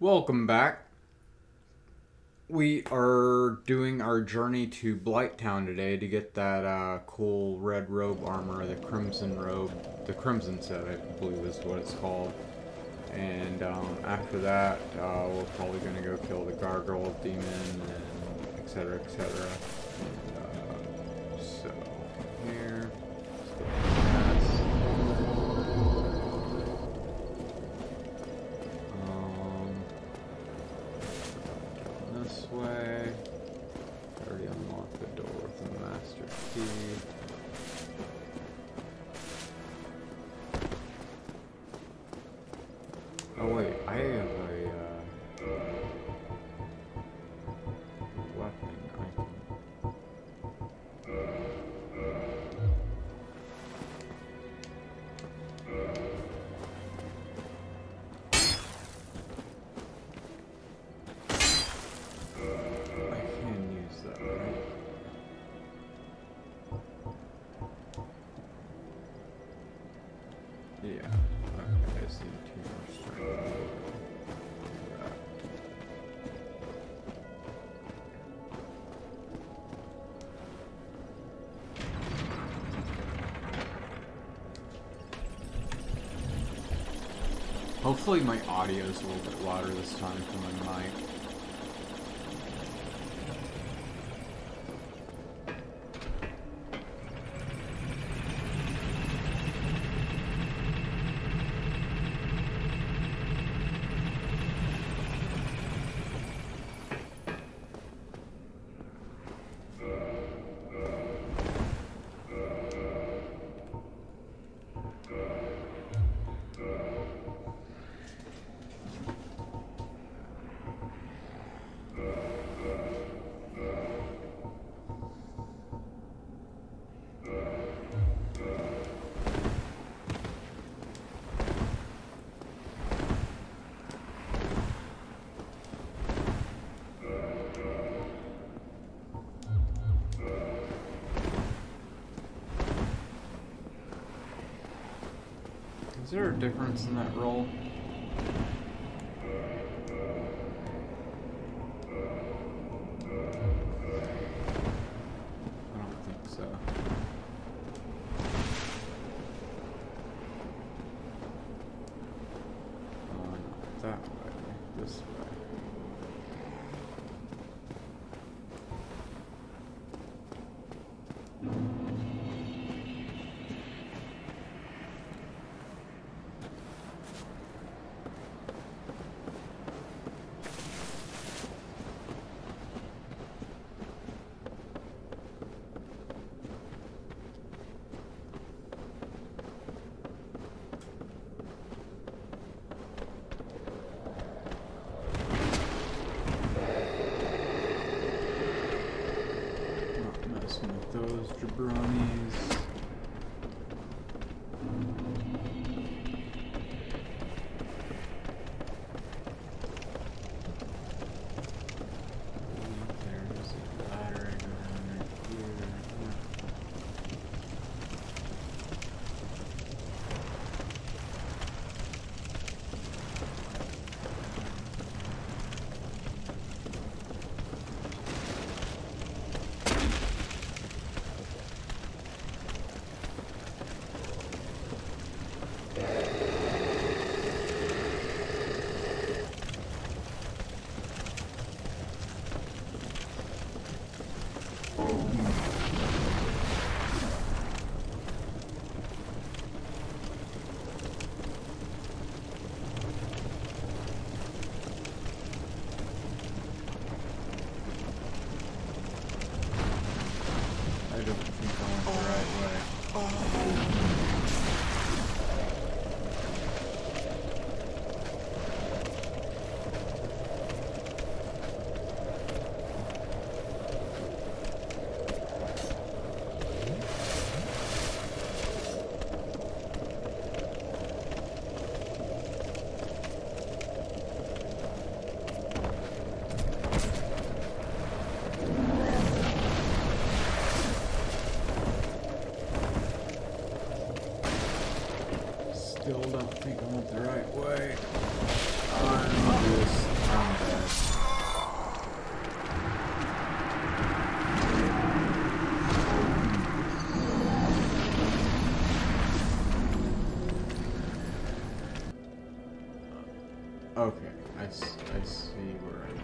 Welcome back. We are doing our journey to Blight Town today to get that cool red robe armor, the Crimson Robe, the Crimson set, I believe is what it's called. And after that, we're probably going to go kill the Gargoyle Demon, and etc., etc. So here, let's go. Way. I already unlocked the door with the master key. Oh wait, I have a weapon icon. Hopefully my audio is a little bit louder this time for my mic. Is there a difference in that roll? I don't think so. Oh, not that way, this way. Those jabronis. There's a ladder going here. Okay, I see where I'm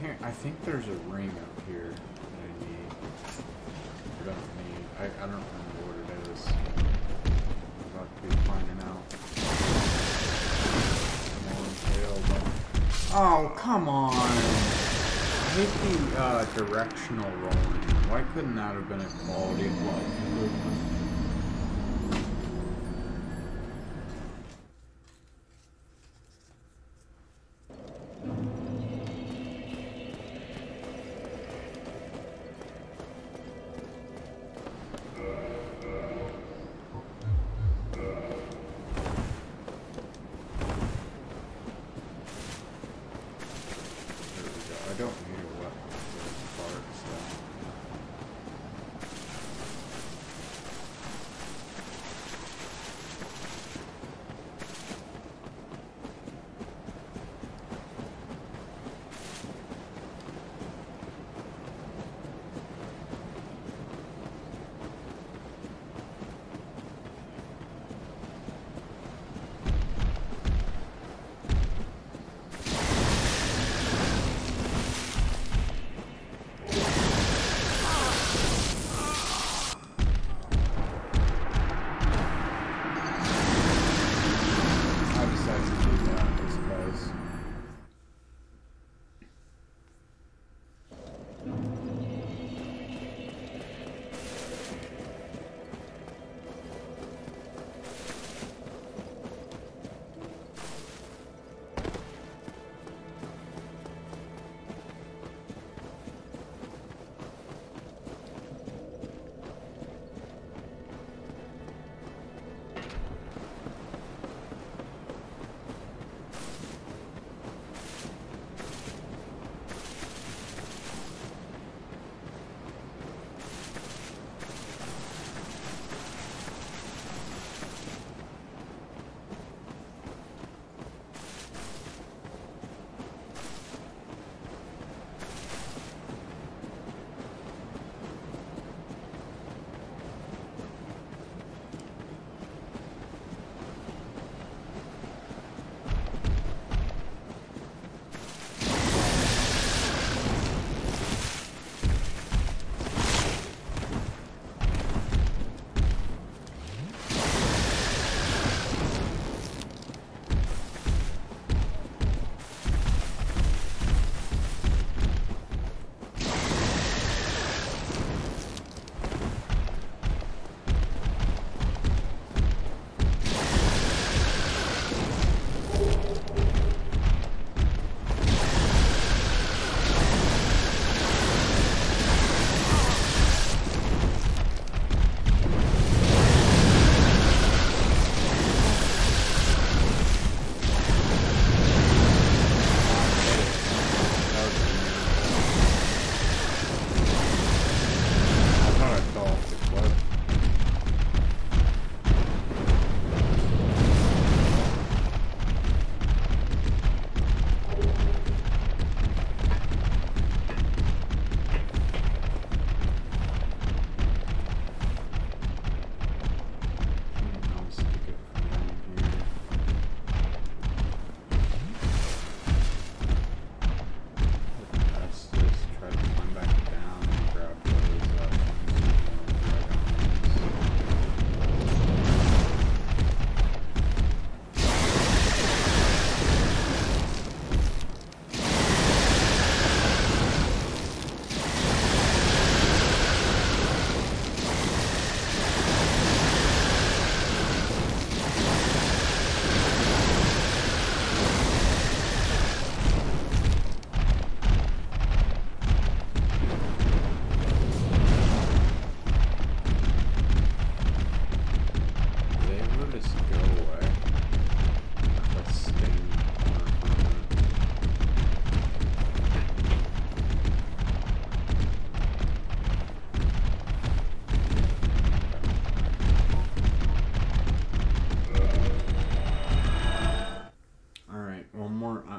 can't. I think there's a ring up here that I need. Or don't need. I don't remember what it is. I'm about to be finding out. Oh, come on! I hate the directional rolling. Why couldn't that have been a quality of life improvement?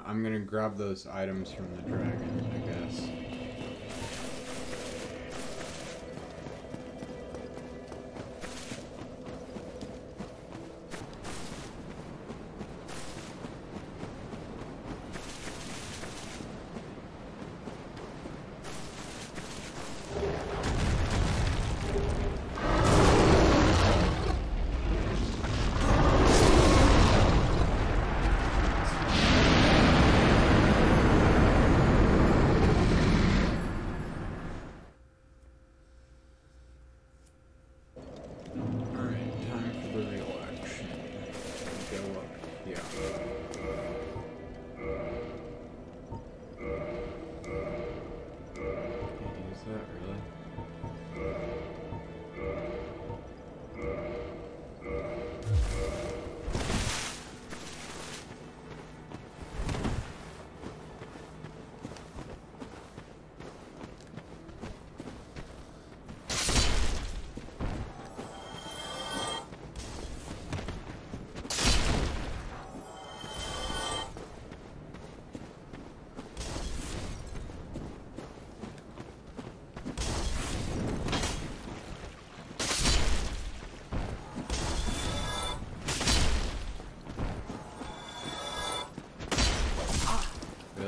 I'm gonna grab those items from the dragon, I guess.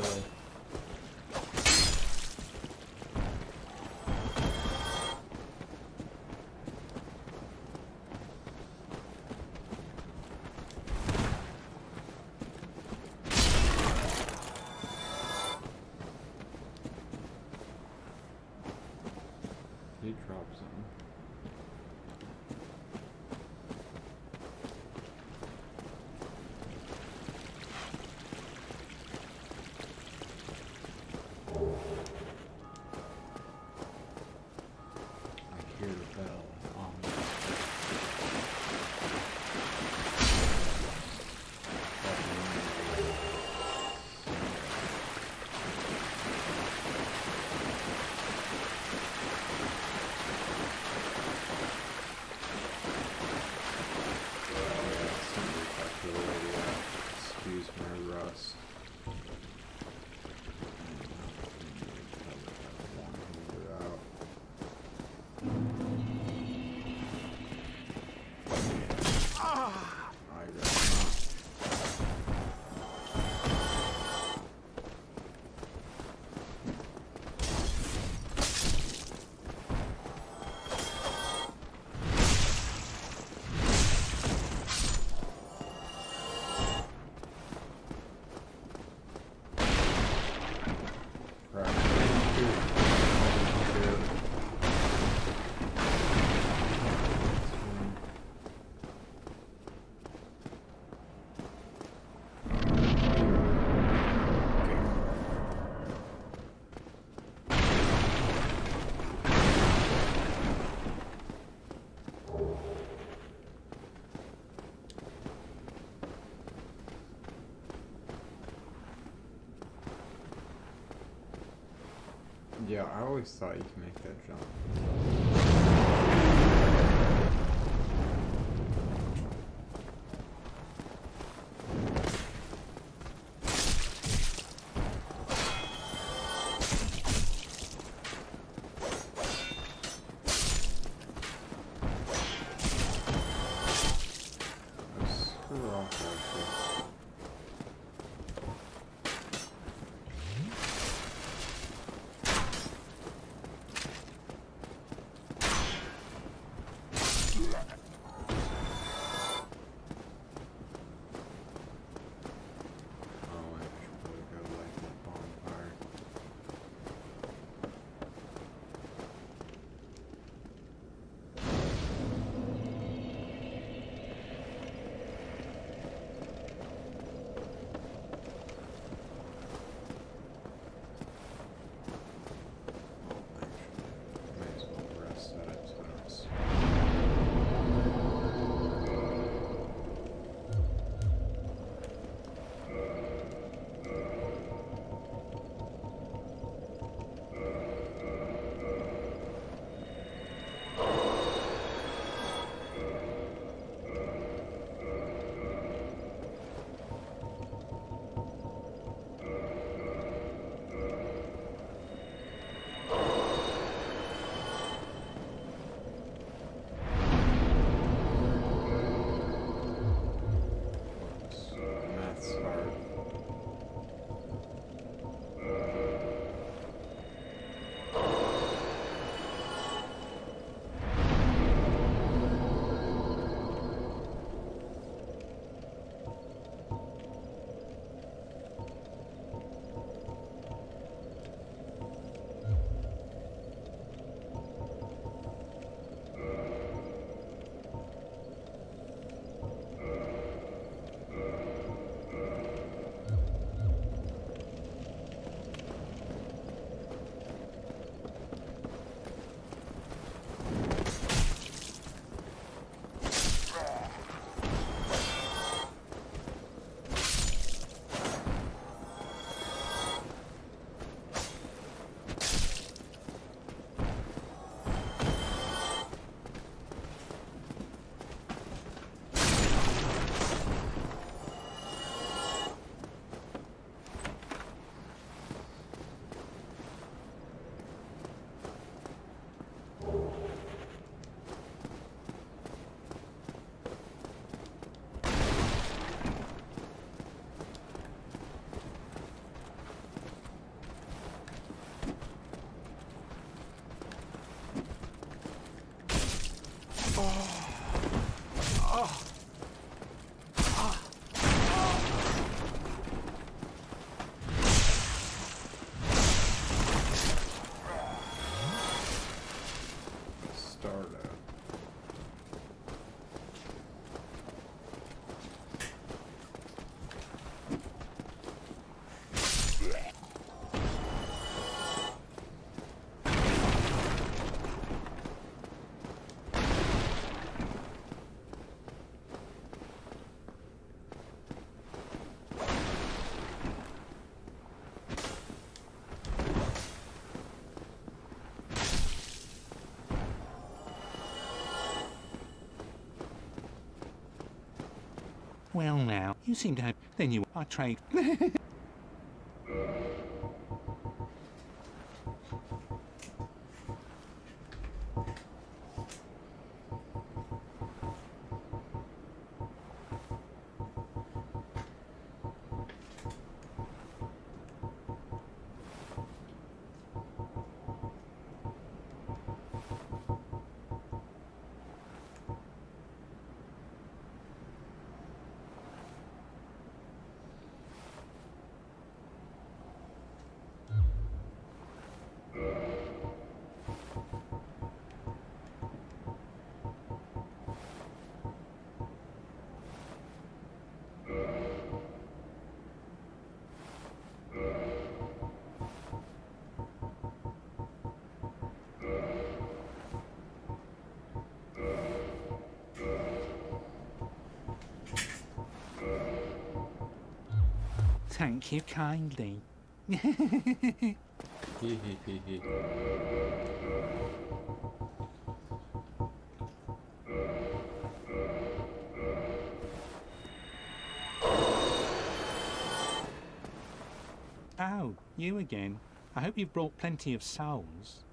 good. Yeah, I always thought you could make that jump. Well now, you seem to have... Then you are trade. Thank you kindly. Oh, you again. I hope you've brought plenty of souls.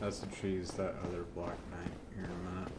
That's the trees that other black knight here in a minute.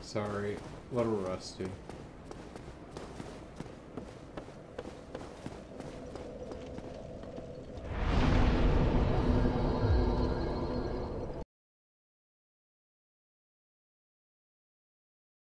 Sorry, a little rusty.